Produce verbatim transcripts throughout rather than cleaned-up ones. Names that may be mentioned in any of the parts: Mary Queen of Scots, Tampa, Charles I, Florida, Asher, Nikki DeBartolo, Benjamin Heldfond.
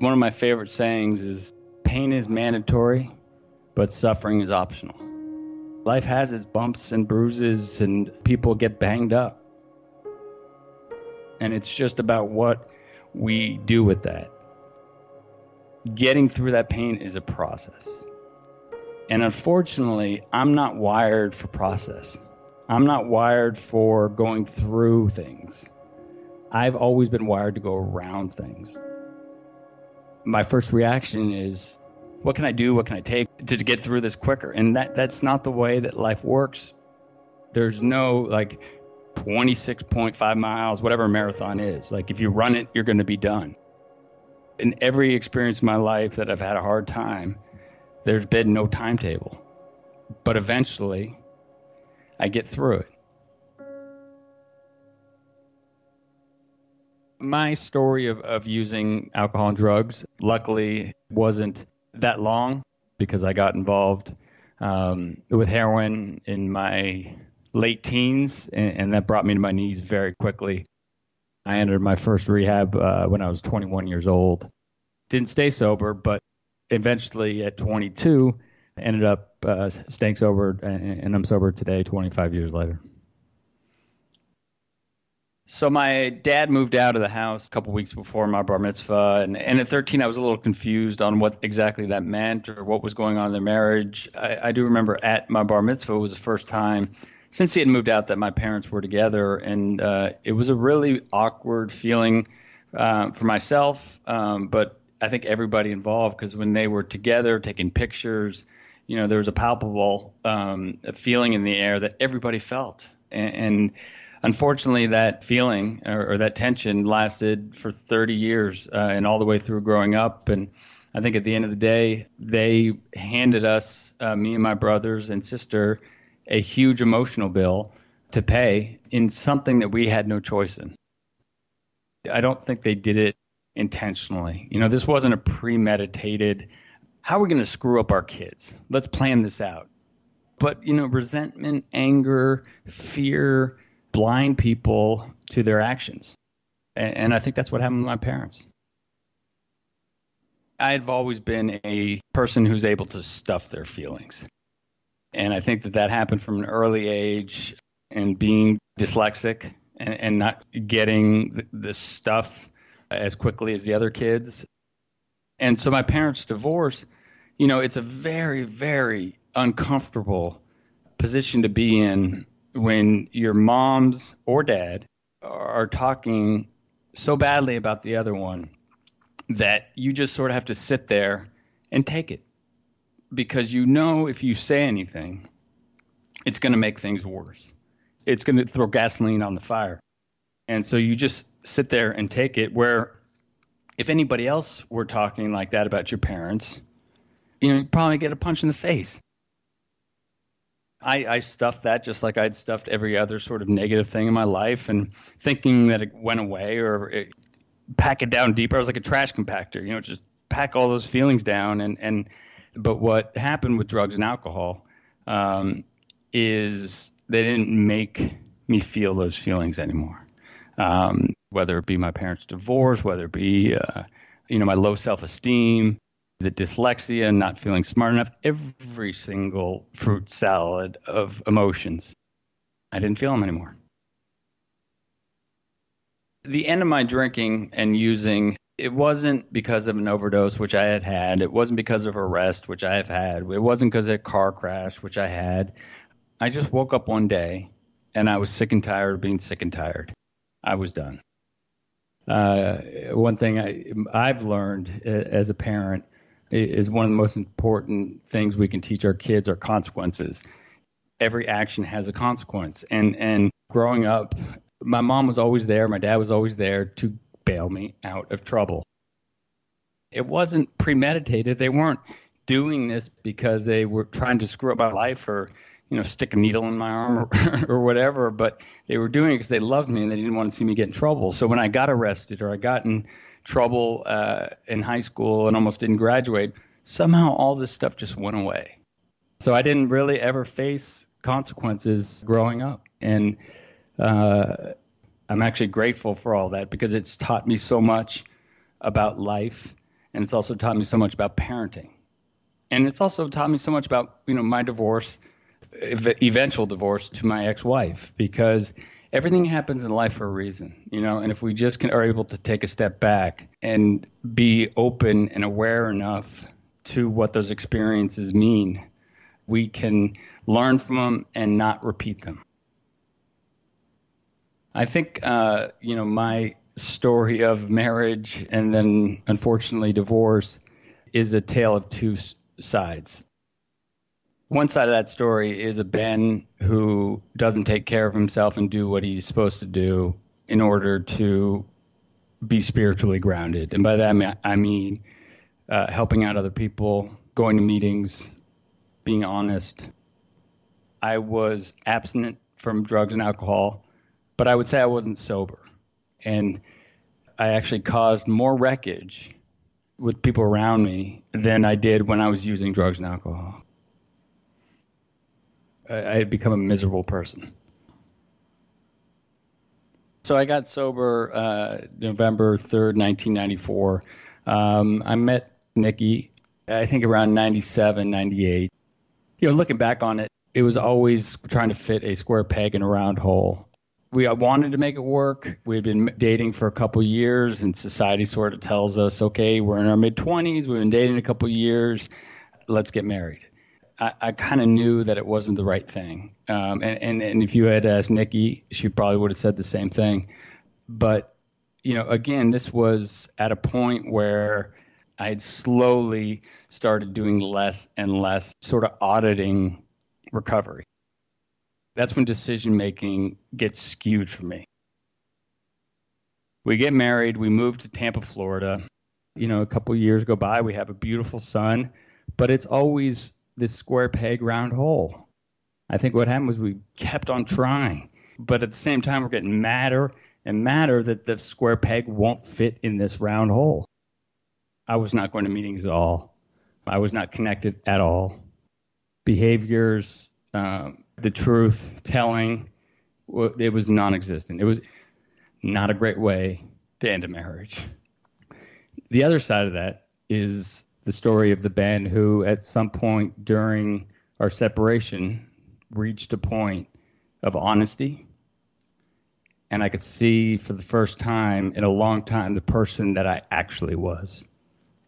One of my favorite sayings is, pain is mandatory, but suffering is optional. Life has its bumps and bruises, and people get banged up. And it's just about what we do with that. Getting through that pain is a process. And unfortunately, I'm not wired for process. I'm not wired for going through things. I've always been wired to go around things. My first reaction is, what can I do? What can I take to get through this quicker? And that, that's not the way that life works. There's no like twenty-six point five miles, whatever a marathon is. Like if you run it, you're going to be done. In every experience in my life that I've had a hard time, there's been no timetable. But eventually, I get through it. My story of, of using alcohol and drugs, luckily, wasn't that long because I got involved um, with heroin in my late teens, and, and that brought me to my knees very quickly. I entered my first rehab uh, when I was twenty-one years old. Didn't stay sober, but eventually at twenty-two, I ended up uh, staying sober, and, and I'm sober today, twenty-five years later. So my dad moved out of the house a couple weeks before my bar mitzvah, and, and at thirteen, I was a little confused on what exactly that meant or what was going on in their marriage. I, I do remember at my bar mitzvah was the first time since he had moved out that my parents were together, and uh, it was a really awkward feeling uh, for myself, um, but I think everybody involved, because when they were together taking pictures, you know, there was a palpable um, feeling in the air that everybody felt, and, and unfortunately, that feeling or, or that tension lasted for thirty years uh, and all the way through growing up. And I think at the end of the day, they handed us, uh, me and my brothers and sister, a huge emotional bill to pay in something that we had no choice in. I don't think they did it intentionally. You know, this wasn't a premeditated, how are we going to screw up our kids? Let's plan this out. But, you know, resentment, anger, fear, blind people to their actions. And, and I think that's what happened with my parents. I've always been a person who's able to stuff their feelings. And I think that that happened from an early age, and being dyslexic and, and not getting the, the stuff as quickly as the other kids. And so my parents' divorce, you know, it's a very, very uncomfortable position to be in when your moms or dad are talking so badly about the other one that you just sort of have to sit there and take it, because you know if you say anything, it's going to make things worse. It's going to throw gasoline on the fire. And so you just sit there and take it, where if anybody else were talking like that about your parents, you know, you'd probably get a punch in the face. I, I stuffed that just like I'd stuffed every other sort of negative thing in my life, and thinking that it went away or it, pack it down deeper. I was like a trash compactor, you know, just pack all those feelings down. And, and but what happened with drugs and alcohol um, is they didn't make me feel those feelings anymore, um, whether it be my parents' divorce, whether it be, uh, you know, my low self-esteem, the dyslexia, not feeling smart enough, every single fruit salad of emotions. I didn't feel them anymore. The end of my drinking and using, it wasn't because of an overdose, which I had had. It wasn't because of arrest, which I have had. It wasn't because of a car crash, which I had. I just woke up one day and I was sick and tired of being sick and tired. I was done. Uh, one thing I, I've learned as a parent is one of the most important things we can teach our kids are consequences. Every action has a consequence. And and growing up, my mom was always there. My dad was always there to bail me out of trouble. It wasn't premeditated. They weren't doing this because they were trying to screw up my life or, you know, stick a needle in my arm or, or whatever. But they were doing it because they loved me and they didn't want to see me get in trouble. So when I got arrested or I got in trouble uh, in high school and almost didn't graduate, somehow all this stuff just went away. So I didn't really ever face consequences growing up. And uh, I'm actually grateful for all that, because it's taught me so much about life And it's also taught me so much about parenting. And it's also taught me so much about, you know, my divorce, eventual divorce to my ex-wife, because everything happens in life for a reason, you know, and if we just can, are able to take a step back and be open and aware enough to what those experiences mean, we can learn from them and not repeat them. I think, uh, you know, my story of marriage and then unfortunately divorce is a tale of two sides. One side of that story is a Ben who doesn't take care of himself and do what he's supposed to do in order to be spiritually grounded. And by that, I mean uh, helping out other people, going to meetings, being honest. I was abstinent from drugs and alcohol, but I would say I wasn't sober. And I actually caused more wreckage with people around me than I did when I was using drugs and alcohol. I had become a miserable person. So I got sober uh, November third, nineteen ninety-four. Um, I met Nikki, I think around ninety-seven, ninety-eight. You know, looking back on it, it was always trying to fit a square peg in a round hole. We wanted to make it work. We had been dating for a couple of years, and society sort of tells us, okay, we're in our mid-twenties. We've been dating a couple of years. Let's get married. I, I kind of knew that it wasn't the right thing. Um, and, and, and if you had asked Nikki, she probably would have said the same thing. But, you know, again, this was at a point where I had slowly started doing less and less sort of auditing recovery. That's when decision-making gets skewed for me. We get married. We move to Tampa, Florida. You know, a couple of years go by. We have a beautiful son, but it's always this square peg round hole. I think what happened was we kept on trying, but at the same time, we're getting madder and madder that the square peg won't fit in this round hole. I was not going to meetings at all. I was not connected at all. Behaviors, um, the truth telling, it was non-existent. It was not a great way to end a marriage. The other side of that is the story of the Ben who at some point during our separation reached a point of honesty. And I could see for the first time in a long time the person that I actually was.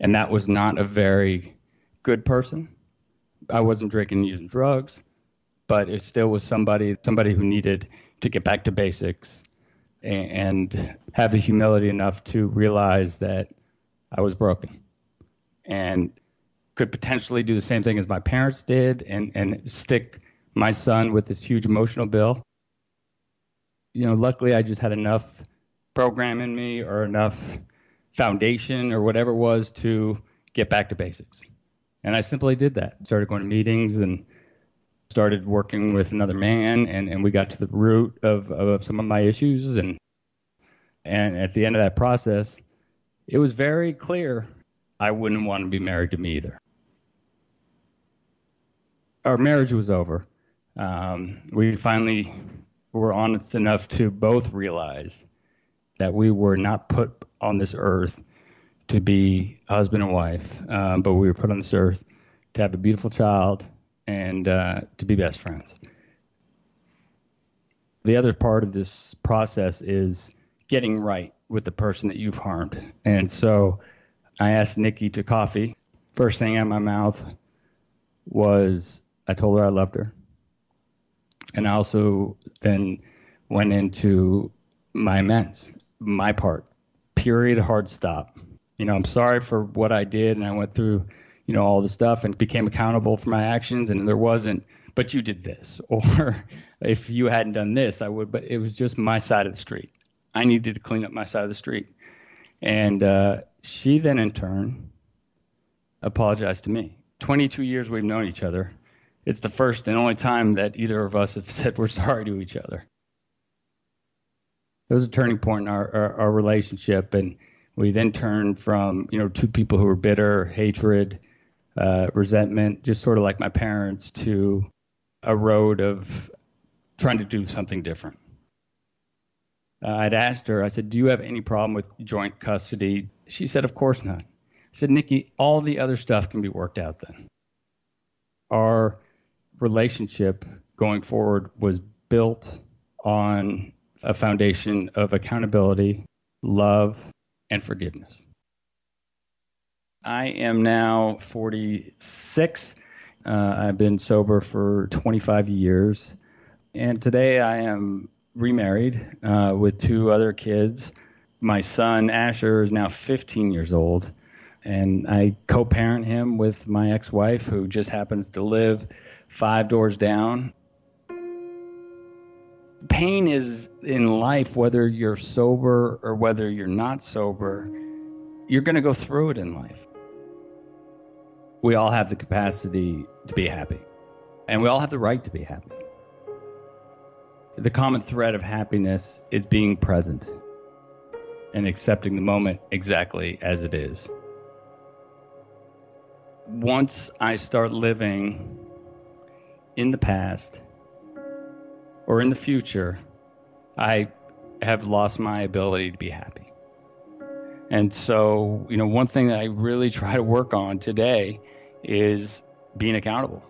And that was not a very good person. I wasn't drinking and using drugs, but it still was somebody somebody who needed to get back to basics and, and have the humility enough to realize that I was broken and could potentially do the same thing as my parents did and, and stick my son with this huge emotional bill. You know, luckily I just had enough program in me or enough foundation or whatever it was to get back to basics. And I simply did that. Started going to meetings and started working with another man, and, and we got to the root of, of some of my issues. And, and at the end of that process, it was very clear I wouldn't want to be married to me either. Our marriage was over. Um, we finally were honest enough to both realize that we were not put on this earth to be husband and wife, um, but we were put on this earth to have a beautiful child and uh, to be best friends. The other part of this process is getting right with the person that you've harmed. And so I asked Nikki to coffee. First thing out of my mouth was I told her I loved her. And I also then went into my amends, my part, period, hard stop. You know, I'm sorry for what I did, and I went through, you know, all the stuff and became accountable for my actions, and there wasn't, but you did this, or if you hadn't done this, I would, but it was just my side of the street. I needed to clean up my side of the street. And uh, she then, in turn, apologized to me. twenty-two years we've known each other. It's the first and only time that either of us have said we're sorry to each other. It was a turning point in our, our, our relationship, and we then turned from, you know, two people who were bitter, hatred, uh, resentment, just sort of like my parents, to a road of trying to do something different. Uh, I'd asked her, I said, do you have any problem with joint custody? She said, of course not. said, Nikki, all the other stuff can be worked out then. Our relationship going forward was built on a foundation of accountability, love, and forgiveness. I am now forty-six. Uh, I've been sober for twenty-five years. And today I am remarried uh, with two other kids. My son, Asher, is now fifteen years old. And I co-parent him with my ex-wife, who just happens to live five doors down. Pain is in life, whether you're sober or whether you're not sober, you're going to go through it in life. We all have the capacity to be happy, and we all have the right to be happy. The common thread of happiness is being present and accepting the moment exactly as it is. Once I start living in the past or in the future, I have lost my ability to be happy. And so, you know, one thing that I really try to work on today is being accountable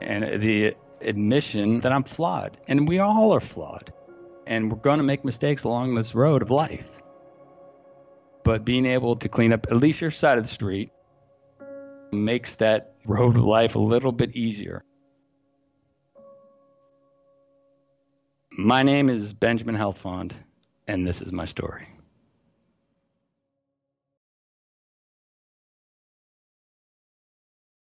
and the admission that I'm flawed. And we all are flawed. And we're going to make mistakes along this road of life. But being able to clean up at least your side of the street makes that road of life a little bit easier. My name is Benjamin Heldfond, and this is my story.